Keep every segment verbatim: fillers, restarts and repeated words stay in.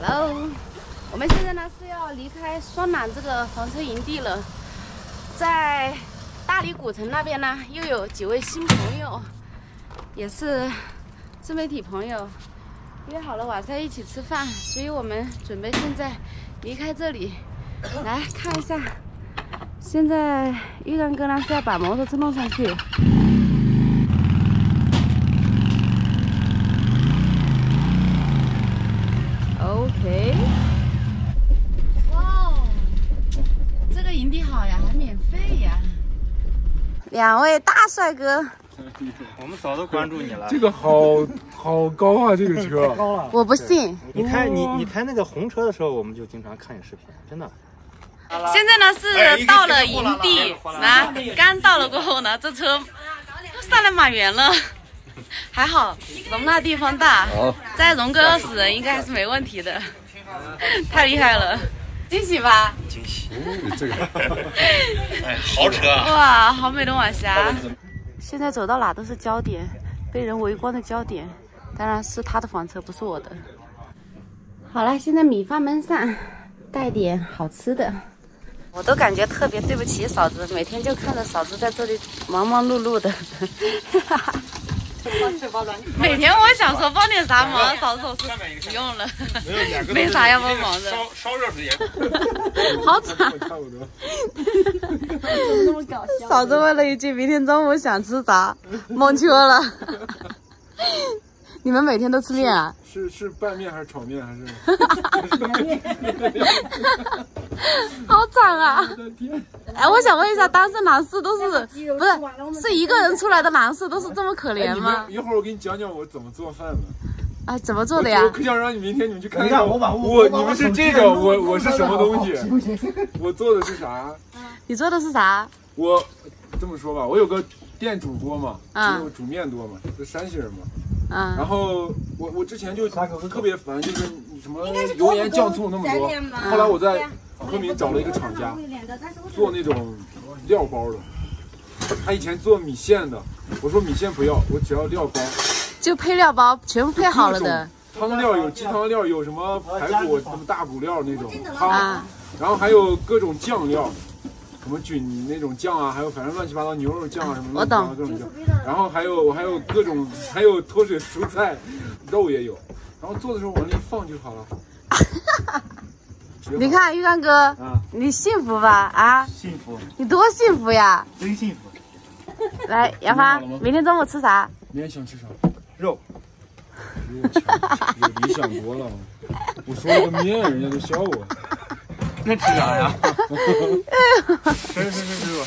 Hello， 我们现在呢是要离开双楠这个房车营地了，在大理古城那边呢又有几位新朋友，也是自媒体朋友，约好了晚上一起吃饭，所以我们准备现在离开这里，来看一下。现在玉刚哥呢是要把摩托车弄上去。 OK， 哇哦，这个营地好呀，还免费呀！两位大帅哥，我们早都关注你了。这个好好高啊，这个车高了，我不信。你开你你开那个红车的时候，我们就经常看你视频，真的。现在呢是到了营地，那刚到了过后呢，这车又上来马原了。 还好，容纳地方大，再容个二十人应该还是没问题的，太厉害了，惊喜吧？惊喜，这个，哎，豪车啊！哇，好美的晚霞！现在走到哪都是焦点，被人围观的焦点，当然是他的房车，不是我的。好了，现在米饭焖上，带点好吃的。我都感觉特别对不起嫂子，每天就看着嫂子在这里忙忙碌碌的。每天我想说帮点啥忙，嫂子总是不用了，没啥要帮忙的。烧烧热水也好惨，嫂子问了一句明天中午想吃啥，蒙圈了。你们每天都吃面啊？是是拌面还是炒面还是？好惨啊！哎，我想问一下，单身男士都是不是是一个人出来的男士都是这么可怜吗？一会儿我给你讲讲我怎么做饭的。啊，怎么做的呀？我可想让你明天你们去看看，我把我你们是这个，我我是什么东西？我做的是啥？你做的是啥？我这么说吧，我有个电煮锅嘛，就煮面多嘛，是山西人嘛。 嗯，然后我我之前就特别烦，就是什么油盐酱醋那么多。后来我在昆明找了一个厂家，做那种料包的。他以前做米线的，我说米线不要，我只要料包。就配料包，全部配好了的。汤料有鸡汤料，有什么排骨什么大骨料那种汤，啊、然后还有各种酱料，什么菌那种酱啊，还有反正乱七八糟牛肉酱啊什么乱七八糟各种酱。 然后还有我还有各种还有脱水蔬菜，肉也有。然后做的时候往那一放就好了。你看玉刚哥，啊、你幸福吧？啊，幸福。你多幸福呀！真幸福。来，杨芳，明天中午吃啥？明天想吃啥？肉。有理想国了，我说了个面，人家都笑我。那吃啥呀？吃吃吃吃吧。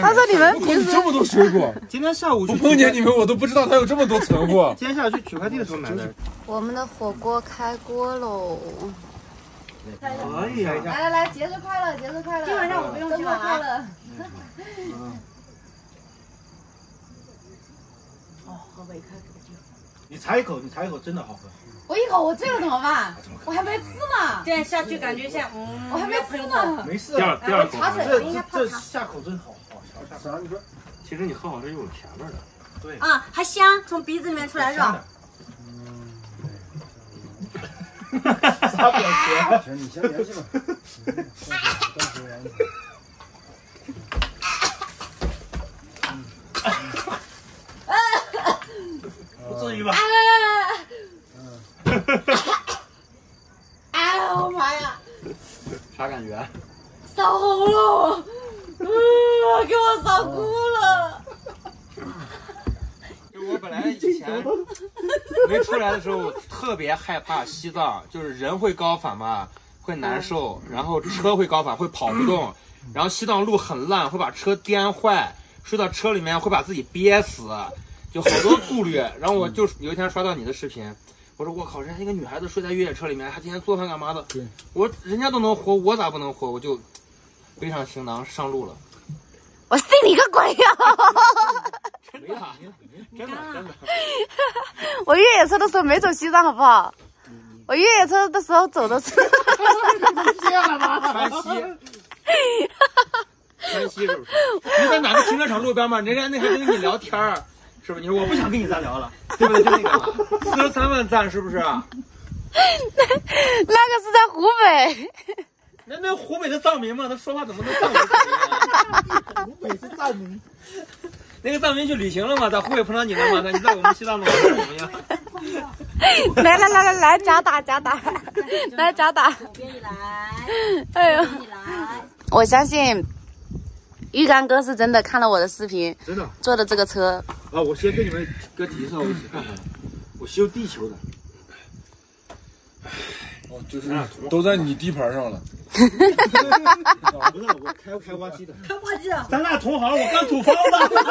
他说：“你们平时这么多水果，今天下午我碰见你们，我都不知道他有这么多存货。今天下午去取快递的时候买的。我们的火锅开锅喽！哎呀，来来来，节日快乐，节日快乐！今晚上我不用去玩了。哦，河北开锅酒，你尝一口，你尝一口，真的好喝。我一口，我醉了怎么办？我还没吃呢。这样下去感觉像，嗯，我还没吃呢。没事，第二第二口。 这下口真好，好下口。你说，其实你喝好是有甜味的，对啊，还香，从鼻子里面出来是吧？嗯，啥表情？行，你先联系吧。不至于吧？哎呀，我妈呀！啥感觉？ 烧红了，嗯，给我烧哭了。就我本来以前没出来的时候，我特别害怕西藏，就是人会高反嘛，会难受，然后车会高反，会跑不动，然后西藏路很烂，会把车颠坏，睡到车里面会把自己憋死，就好多顾虑。然后我就有一天刷到你的视频。 我说我靠，人家一个女孩子睡在越野车里面，她今天做饭干嘛的？对，我人家都能活，我咋不能活？我就背上行囊上路了。我信你个鬼呀！真的，真的，真的。我越野车的时候没走西藏，好不好？我越野车的时候走的是川西。川西是不是？你在哪个停车场路边嘛？人家那还跟你聊天儿。 是不是你说我不想跟你再聊了，对不对？就那个四十三万赞是不是？那那个是在湖北。那那湖北是藏民吗？他说话怎么能藏民、啊？湖北是藏民。那个藏民去旅行了吗？在湖北碰上你了吗？那你在我们西藏的怎么样？来来来来来，假打假打，来假打。左边你来，哎呦，你来。我相信玉干哥是真的看了我的视频，真的坐的这个车。啊，我先跟你们哥提一下，我看看，我修地球的。哦，就是都在你地盘上了。不是我开开挖机的，开挖机的，咱俩同行，我干土方的。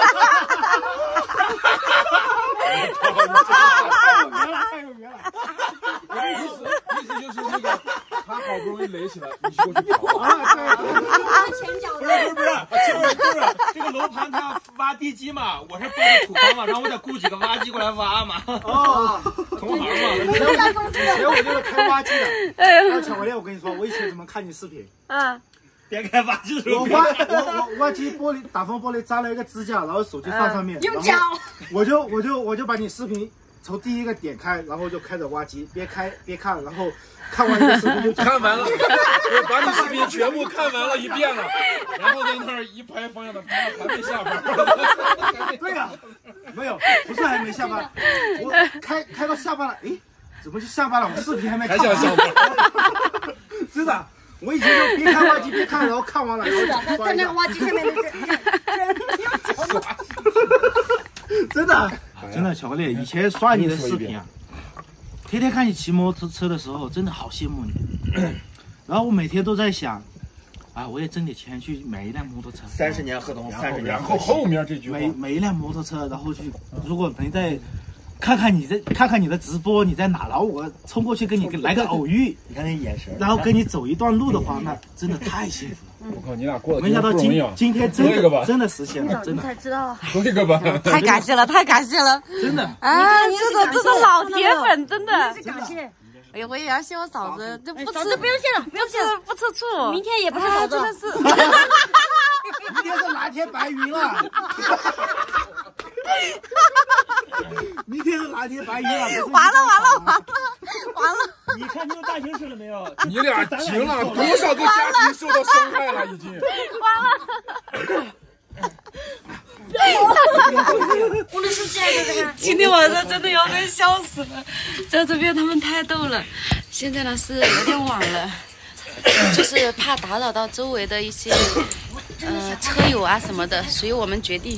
原来还有原来，我的意思意思就是那个，他好不容易垒起来，你就去刨啊！不是不是不是，就是就是这个楼盘他挖地基嘛，我是包的土方嘛，然后我得雇几个挖机过来挖嘛。哦，同行嘛，以我就是开挖机的。哎呦，巧克力，我跟你说，我以前怎么看你视频啊？别开挖机，我挖我我挖机玻璃打风玻璃扎了一个支架，然后手机放上面，用脚，我就我就我就把你视频。从第一个点开，然后就开始挖机，别开别看，然后看完一个视频就看完了，我把你视频全部看完了一遍了，然后在那儿一拍方向盘，还没下班。对呀、啊，没有，不是还没下班，我开开到下班了，诶，怎么就下班了？我视频还没看完。还想下班？真的。我以前就别看挖机，别看，然后看完了，然后就在那个挖机下面那个，真的，真的，巧克力，以前刷你的视频啊，天天看你骑摩托车的时候，真的好羡慕你。然后我每天都在想，啊，我也挣点钱去买一辆摩托车。三十年河东，三十年河西。然后后面这句话，买买一辆摩托车，然后去，如果能在。看看你在看看你的直播，你在哪？然后我冲过去跟你来个偶遇，你看那眼神，然后跟你走一段路的话，那真的太幸福了。我靠，你俩过了，没想到今今天真的真的实现了，真的才知道。喝一个吧，太感谢了，太感谢了，真的啊！这个这个老铁粉，真的是感谢。哎呀，我也要谢我嫂子，这不吃不用谢了，不用谢了，不吃醋，明天也不是嫂子，真的是。明天是蓝天白云了。明天是蓝天白云了，完了完了完了完了！你看这个大形势了没有？你俩停了，多少个家庭受到伤害了已经。完了！我们是这样的，今天晚上真的要被笑死了，在这边他们太逗了。现在呢是有点晚了，就是怕打扰到周围的一些。呃，车友啊什么的，所以我们决定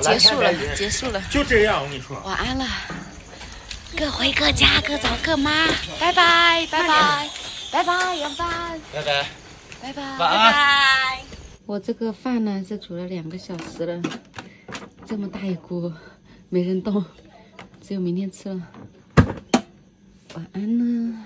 结束了，结束了，就这样。我跟你说，晚安了，各回各家，各找各妈，拜拜，拜拜，拜拜，杨帆，拜拜，拜拜，晚安。我这个饭呢是煮了两个小时了，这么大一锅没人动，只有明天吃了。晚安了。